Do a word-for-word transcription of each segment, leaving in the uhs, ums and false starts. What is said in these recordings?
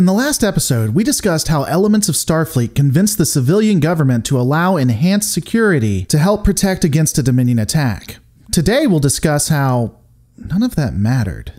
In the last episode, we discussed how elements of Starfleet convinced the civilian government to allow enhanced security to help protect against a Dominion attack. Today we'll discuss how none of that mattered.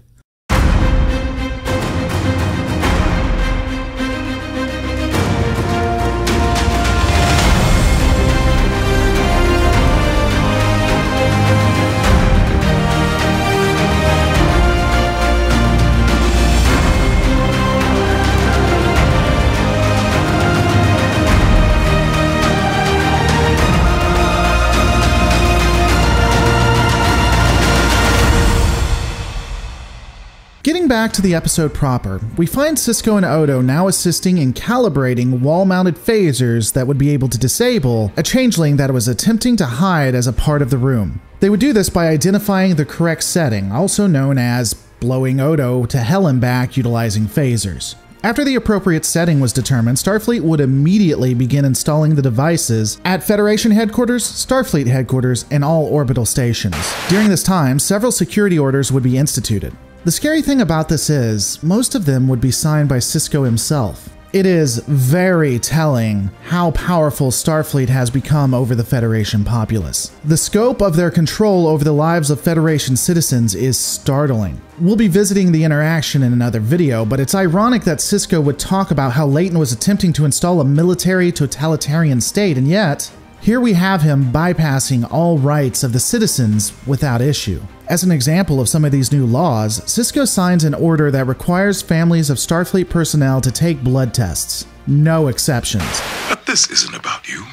Getting back to the episode proper, we find Sisko and Odo now assisting in calibrating wall-mounted phasers that would be able to disable a changeling that was attempting to hide as a part of the room. They would do this by identifying the correct setting, also known as blowing Odo to hell and back utilizing phasers. After the appropriate setting was determined, Starfleet would immediately begin installing the devices at Federation headquarters, Starfleet headquarters, and all orbital stations. During this time, several security orders would be instituted. The scary thing about this is, most of them would be signed by Sisko himself. It is very telling how powerful Starfleet has become over the Federation populace. The scope of their control over the lives of Federation citizens is startling. We'll be visiting the interaction in another video, but it's ironic that Sisko would talk about how Leyton was attempting to install a military totalitarian state, and yet, here we have him bypassing all rights of the citizens without issue. As an example of some of these new laws, Sisko signs an order that requires families of Starfleet personnel to take blood tests. No exceptions. But this isn't about you.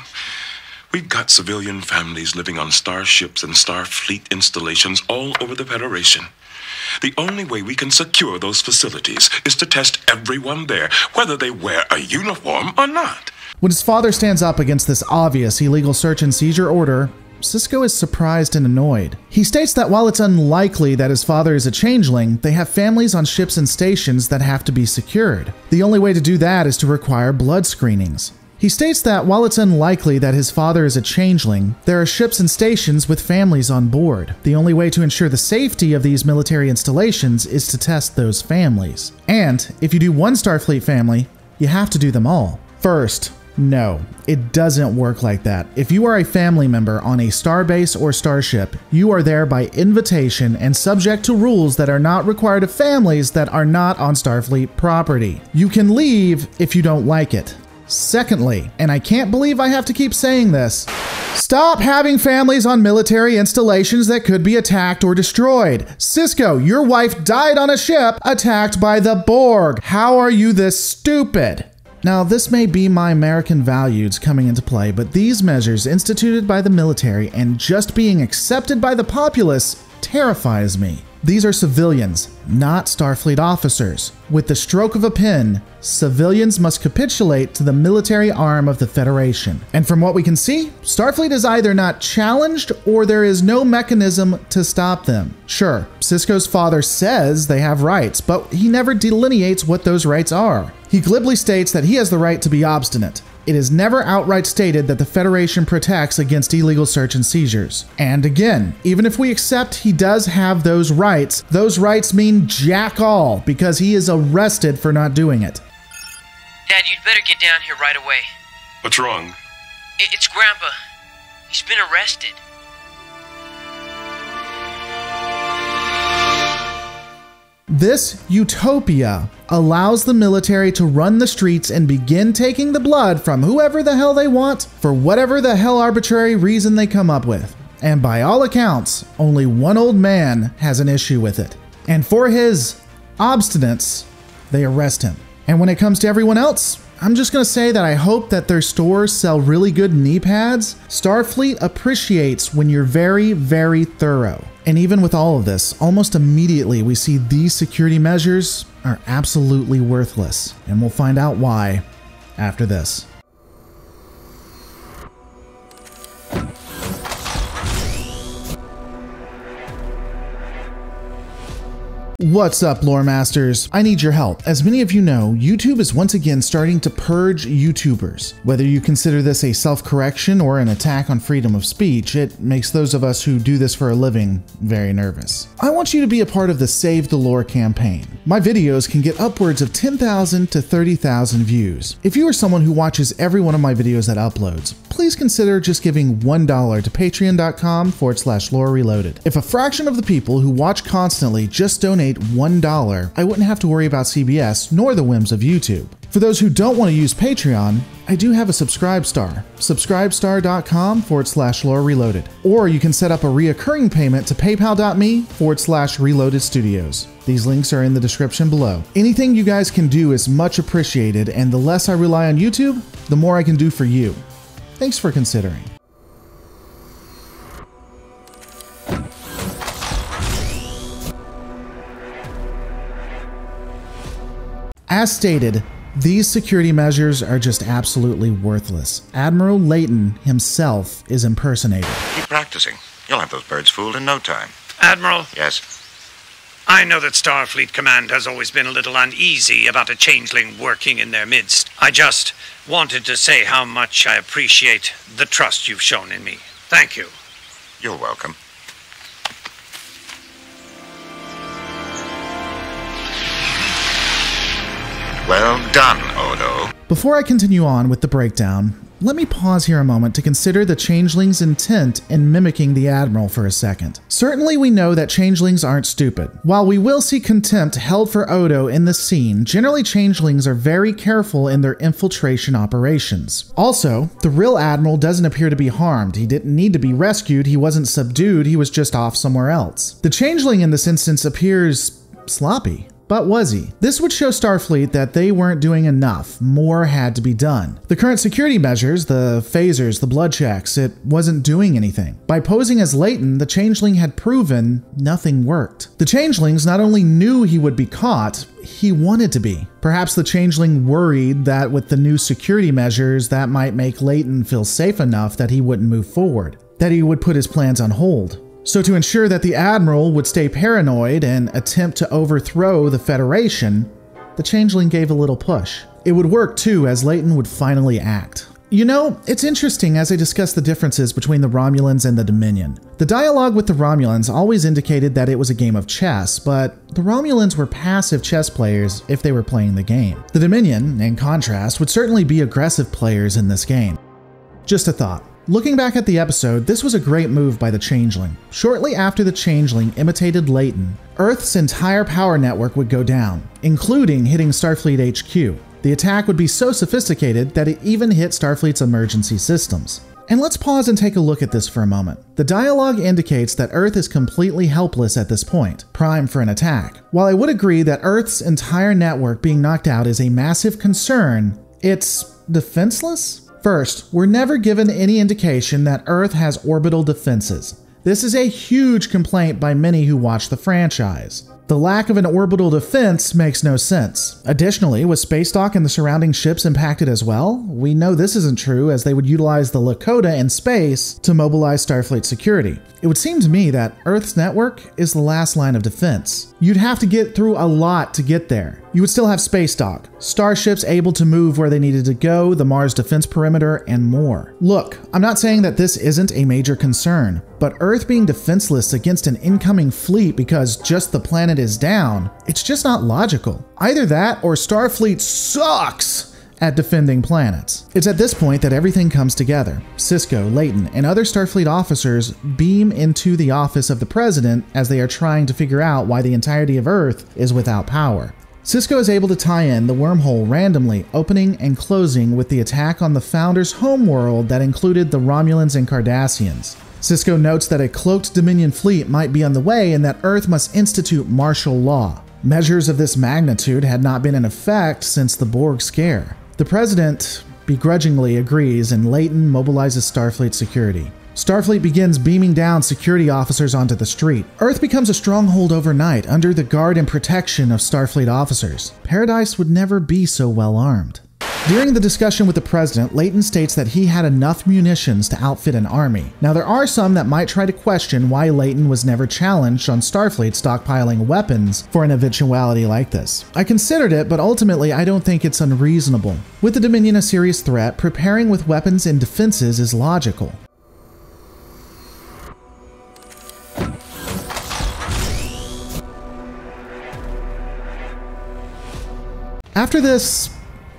We've got civilian families living on starships and Starfleet installations all over the Federation. The only way we can secure those facilities is to test everyone there, whether they wear a uniform or not. When his father stands up against this obvious illegal search and seizure order, Sisko is surprised and annoyed. He states that while it's unlikely that his father is a changeling, they have families on ships and stations that have to be secured. The only way to do that is to require blood screenings. He states that while it's unlikely that his father is a changeling, there are ships and stations with families on board. The only way to ensure the safety of these military installations is to test those families. And if you do one Starfleet family, you have to do them all. First, no, it doesn't work like that. If you are a family member on a starbase or starship, you are there by invitation and subject to rules that are not required of families that are not on Starfleet property. You can leave if you don't like it. Secondly, and I can't believe I have to keep saying this, stop having families on military installations that could be attacked or destroyed. Sisko, your wife died on a ship attacked by the Borg. How are you this stupid? Now, this may be my American values coming into play, but these measures instituted by the military and just being accepted by the populace terrifies me. These are civilians, not Starfleet officers. With the stroke of a pen, civilians must capitulate to the military arm of the Federation. And from what we can see, Starfleet is either not challenged or there is no mechanism to stop them. Sure, Sisko's father says they have rights, but he never delineates what those rights are. He glibly states that he has the right to be obstinate. It is never outright stated that the Federation protects against illegal search and seizures. And again, even if we accept he does have those rights, those rights mean jack all because he is arrested for not doing it. Dad, you'd better get down here right away. What's wrong? It, it's Grandpa. He's been arrested. This utopia allows the military to run the streets and begin taking the blood from whoever the hell they want for whatever the hell arbitrary reason they come up with. And by all accounts, only one old man has an issue with it. And for his obstinance, they arrest him. And when it comes to everyone else, I'm just going to say that I hope that their stores sell really good knee pads. Starfleet appreciates when you're very, very thorough. And even with all of this, almost immediately we see these security measures are absolutely worthless. And we'll find out why after this. What's up, Lore Masters? I need your help. As many of you know, YouTube is once again starting to purge YouTubers. Whether you consider this a self-correction or an attack on freedom of speech, it makes those of us who do this for a living very nervous. I want you to be a part of the Save the Lore campaign. My videos can get upwards of ten thousand to thirty thousand views. If you are someone who watches every one of my videos that uploads, please consider just giving one dollar to patreon.com forward slash lore reloaded. If a fraction of the people who watch constantly just donate one dollar, I wouldn't have to worry about C B S nor the whims of YouTube. For those who don't want to use Patreon, I do have a Subscribestar, subscribestar.com forward slash lore reloaded, or you can set up a reoccurring payment to paypal.me forward slash reloaded studios. These links are in the description below. Anything you guys can do is much appreciated, and the less I rely on YouTube, the more I can do for you. Thanks for considering. As stated, these security measures are just absolutely worthless. Admiral Leyton himself is impersonated. Keep practicing. You'll have those birds fooled in no time. Admiral? Yes? I know that Starfleet Command has always been a little uneasy about a changeling working in their midst. I just wanted to say how much I appreciate the trust you've shown in me. Thank you. You're welcome. Well done, Odo. Before I continue on with the breakdown, let me pause here a moment to consider the changeling's intent in mimicking the Admiral for a second. Certainly we know that changelings aren't stupid. While we will see contempt held for Odo in this scene, generally changelings are very careful in their infiltration operations. Also, the real Admiral doesn't appear to be harmed. He didn't need to be rescued, he wasn't subdued, he was just off somewhere else. The changeling in this instance appears sloppy. But was he? This would show Starfleet that they weren't doing enough. More had to be done. The current security measures, the phasers, the blood checks, it wasn't doing anything. By posing as Leyton, the changeling had proven nothing worked. The changelings not only knew he would be caught, he wanted to be. Perhaps the changeling worried that with the new security measures, that might make Leyton feel safe enough that he wouldn't move forward, that he would put his plans on hold. So to ensure that the Admiral would stay paranoid and attempt to overthrow the Federation, the changeling gave a little push. It would work too, as Leyton would finally act. You know, it's interesting as I discuss the differences between the Romulans and the Dominion. The dialogue with the Romulans always indicated that it was a game of chess, but the Romulans were passive chess players if they were playing the game. The Dominion, in contrast, would certainly be aggressive players in this game. Just a thought. Looking back at the episode, this was a great move by the Changeling. Shortly after the Changeling imitated Leyton, Earth's entire power network would go down, including hitting Starfleet H Q. The attack would be so sophisticated that it even hit Starfleet's emergency systems. And let's pause and take a look at this for a moment. The dialogue indicates that Earth is completely helpless at this point, primed for an attack. While I would agree that Earth's entire network being knocked out is a massive concern, it's defenseless? First, we're never given any indication that Earth has orbital defenses. This is a huge complaint by many who watch the franchise. The lack of an orbital defense makes no sense. Additionally, was space dock and the surrounding ships impacted as well? We know this isn't true, as they would utilize the Lakota in space to mobilize Starfleet security. It would seem to me that Earth's network is the last line of defense. You'd have to get through a lot to get there. You would still have space dock, starships able to move where they needed to go, the Mars defense perimeter, and more. Look, I'm not saying that this isn't a major concern, but Earth being defenseless against an incoming fleet because just the planet is down, it's just not logical. Either that or Starfleet sucks at defending planets. It's at this point that everything comes together. Sisko, Leyton, and other Starfleet officers beam into the office of the President as they are trying to figure out why the entirety of Earth is without power. Sisko is able to tie in the wormhole randomly, opening and closing with the attack on the Founder's homeworld that included the Romulans and Cardassians. Sisko notes that a cloaked Dominion fleet might be on the way and that Earth must institute martial law. Measures of this magnitude had not been in effect since the Borg scare. The President begrudgingly agrees, and Leyton mobilizes Starfleet security. Starfleet begins beaming down security officers onto the street. Earth becomes a stronghold overnight under the guard and protection of Starfleet officers. Paradise would never be so well armed. During the discussion with the president, Leyton states that he had enough munitions to outfit an army. Now, there are some that might try to question why Leyton was never challenged on Starfleet stockpiling weapons for an eventuality like this. I considered it, but ultimately I don't think it's unreasonable. With the Dominion a serious threat, preparing with weapons and defenses is logical. After this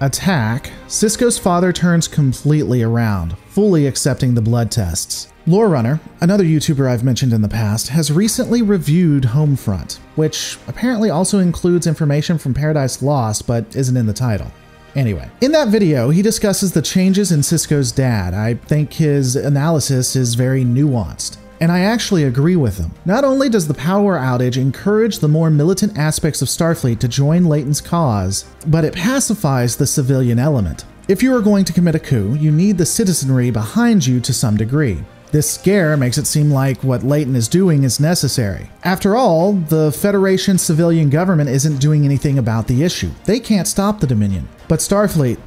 attack, Sisko's father turns completely around, fully accepting the blood tests. Lorerunner, another YouTuber I've mentioned in the past, has recently reviewed Homefront, which apparently also includes information from Paradise Lost but isn't in the title. Anyway, in that video, he discusses the changes in Sisko's dad. I think his analysis is very nuanced, and I actually agree with him. Not only does the power outage encourage the more militant aspects of Starfleet to join Leyton's cause, but it pacifies the civilian element. If you are going to commit a coup, you need the citizenry behind you to some degree. This scare makes it seem like what Leyton is doing is necessary. After all, the Federation civilian government isn't doing anything about the issue. They can't stop the Dominion. But Starfleet...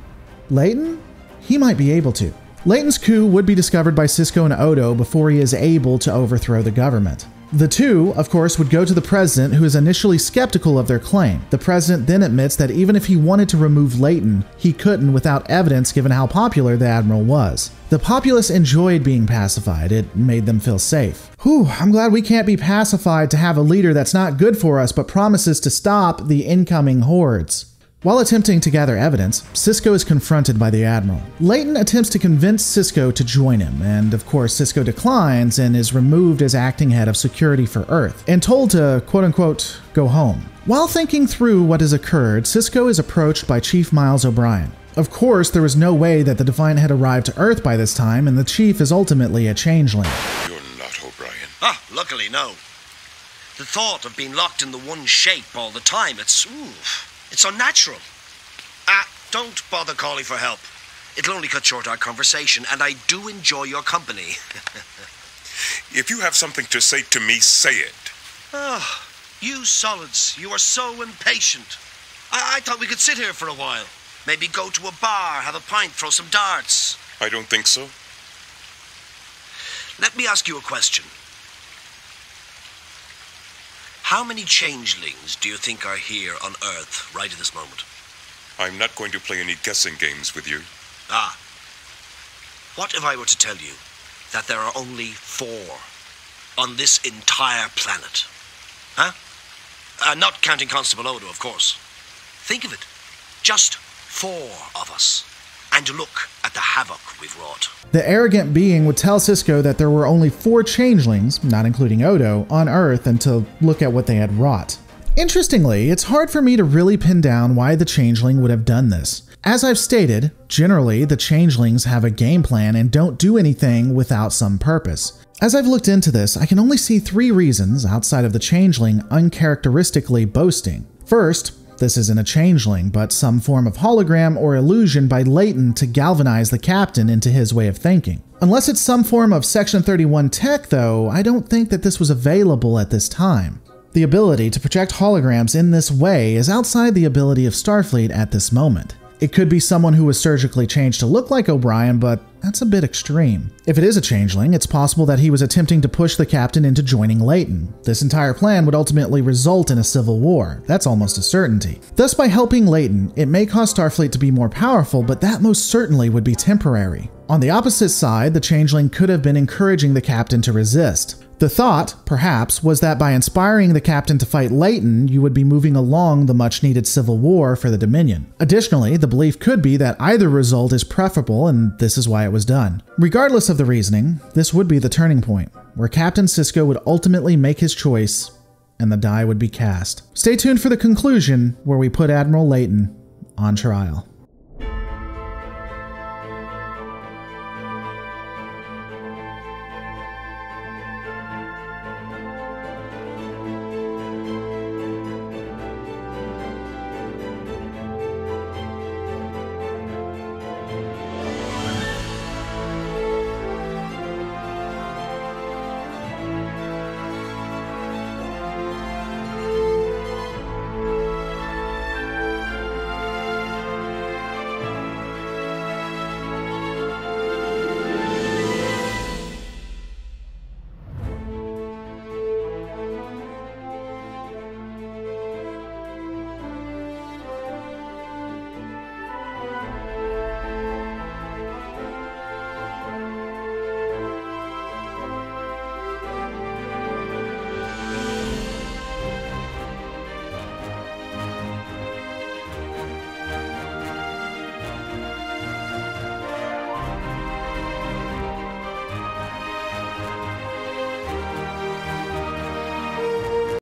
Leyton? He might be able to. Leyton's coup would be discovered by Sisko and Odo before he is able to overthrow the government. The two, of course, would go to the president, who is initially skeptical of their claim. The president then admits that even if he wanted to remove Leyton, he couldn't without evidence given how popular the admiral was. The populace enjoyed being pacified. It made them feel safe. Whew, I'm glad we can't be pacified to have a leader that's not good for us but promises to stop the incoming hordes. While attempting to gather evidence, Sisko is confronted by the admiral. Leyton attempts to convince Sisko to join him, and of course Sisko declines and is removed as acting head of security for Earth, and told to quote-unquote go home. While thinking through what has occurred, Sisko is approached by Chief Miles O'Brien. Of course, there was no way that the Defiant had arrived to Earth by this time, and the Chief is ultimately a changeling. You're not O'Brien. Ah, luckily no. The thought of being locked in the one shape all the time, it's... oof. It's unnatural. Ah, don't bother calling for help. It'll only cut short our conversation, and I do enjoy your company. If you have something to say to me, say it. Ah, you solids, you are so impatient. I, I thought we could sit here for a while. Maybe go to a bar, have a pint, throw some darts. I don't think so. Let me ask you a question. How many changelings do you think are here on Earth right at this moment? I'm not going to play any guessing games with you. Ah. What if I were to tell you that there are only four on this entire planet? Huh? Uh, not counting Constable Odo, of course. Think of it. Just four of us. And look at the havoc we've wrought. The arrogant being would tell Sisko that there were only four changelings, not including Odo, on Earth, and to look at what they had wrought. Interestingly, it's hard for me to really pin down why the changeling would have done this. As I've stated, generally the changelings have a game plan and don't do anything without some purpose. As I've looked into this, I can only see three reasons outside of the changeling uncharacteristically boasting. First, this isn't a changeling, but some form of hologram or illusion by Leyton to galvanize the captain into his way of thinking. Unless it's some form of Section thirty-one tech, though, I don't think that this was available at this time. The ability to project holograms in this way is outside the ability of Starfleet at this moment. It could be someone who was surgically changed to look like O'Brien, but that's a bit extreme. If it is a changeling, it's possible that he was attempting to push the captain into joining Leyton. This entire plan would ultimately result in a civil war. That's almost a certainty. Thus, by helping Leyton, it may cause Starfleet to be more powerful, but that most certainly would be temporary. On the opposite side, the changeling could have been encouraging the captain to resist. The thought, perhaps, was that by inspiring the captain to fight Leyton, you would be moving along the much-needed civil war for the Dominion. Additionally, the belief could be that either result is preferable, and this is why it was done. Regardless of the reasoning, this would be the turning point, where Captain Sisko would ultimately make his choice, and the die would be cast. Stay tuned for the conclusion, where we put Admiral Leyton on trial.